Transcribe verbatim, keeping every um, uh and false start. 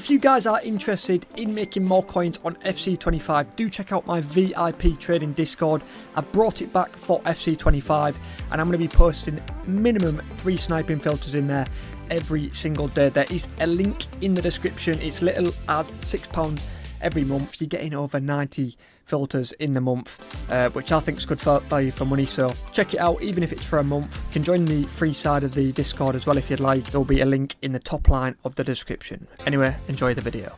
If you guys are interested in making more coins on F C twenty-five, do check out my V I P trading Discord. I brought it back for F C twenty-five and I'm going to be posting minimum three sniping filters in there every single day. There is a link in the description. It's little as six pounds every month. You're getting over ninety filters in the month, uh, which I think is good value for money, so check it out. Even if it's for a month, you can join the free side of the Discord as well if you'd like. There'll be a link in the top line of the description. Anyway, enjoy the video.